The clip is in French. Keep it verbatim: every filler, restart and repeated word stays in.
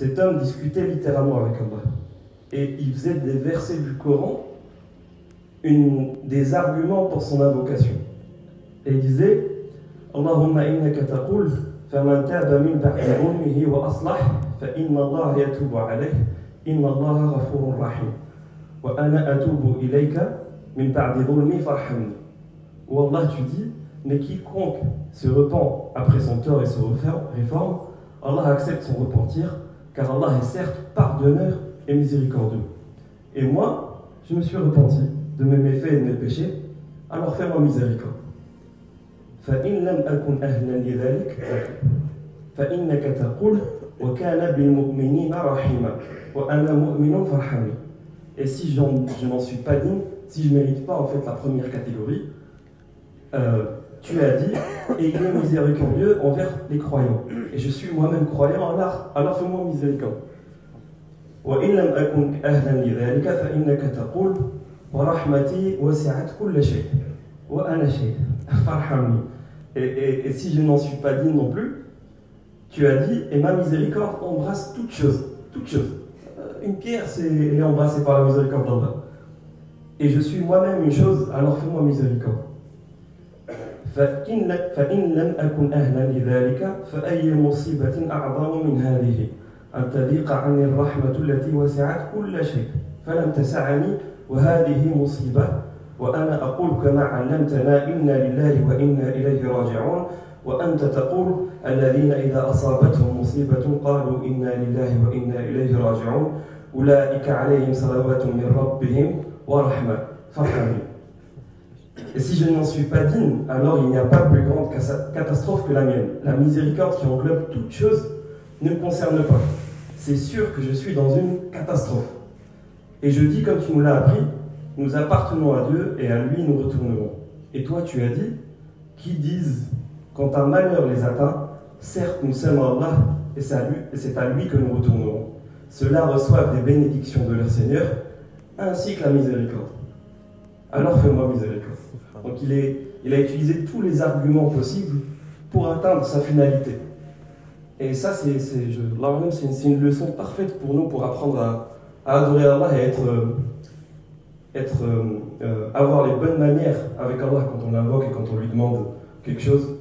cet homme discutait littéralement avec Allah. Et il faisait des versets du Coran, une, des arguments pour son invocation. Et il disait Allahumma innaka taqul, fa man taba min ba'd dhulmihi wa aslah, fa inna Allah yatubu alaih, inna Allah ghafurur rahim, wa ana atubu ilayka min ba'd dhulmi farhamni. Où Allah, tu dis, mais quiconque se repent après son tort et se réforme, Allah accepte son repentir, car Allah est certes pardonneur et miséricordieux. Et moi, je me suis repenti de mes méfaits et de mes péchés, alors fais-moi miséricorde. Et si je n'en suis pas digne, si je ne mérite pas en fait la première catégorie, euh, tu as dit, et il est miséricordieux envers les croyants. Et je suis moi-même croyant, alors, alors fais-moi miséricorde. Et, et, et si je n'en suis pas digne non plus, tu as dit, et ma miséricorde embrasse toute chose. Toute chose. Une pierre, c'est, elle est embrassée par la miséricorde d'Allah. Et je suis moi-même une chose, alors fais-moi miséricorde. فإن لم أكن أهلا لذلك فأي مصيبة أعظم من هذه أن تضيق عني الرحمة التي وسعت كل شيء فلم تسعني وهذه مصيبة وأنا أقول كما علمتنا إنا لله وإنا إليه راجعون وأنت تقول الذين إذا أصابتهم مصيبة قالوا إنا لله وإنا إليه راجعون أولئك عليهم صلوات من ربهم ورحمة فارحمني. Et si je n'en suis pas digne, alors il n'y a pas de plus grande catastrophe que la mienne. La miséricorde qui englobe toute chose ne me concerne pas. C'est sûr que je suis dans une catastrophe. Et je dis, comme tu nous l'as appris, nous appartenons à Dieu et à lui nous retournerons. Et toi, tu as dit, qui disent, quand un malheur les atteint, certes nous sommes à Allah et c'est à lui que nous retournerons. Ceux-là reçoivent des bénédictions de leur Seigneur, ainsi que la miséricorde. Alors fais-moi miséricorde. Donc il, est, il a utilisé tous les arguments possibles pour atteindre sa finalité. Et ça, c'est une, une leçon parfaite pour nous, pour apprendre à, à adorer Allah et être, être, euh, avoir les bonnes manières avec Allah quand on l'invoque et quand on lui demande quelque chose.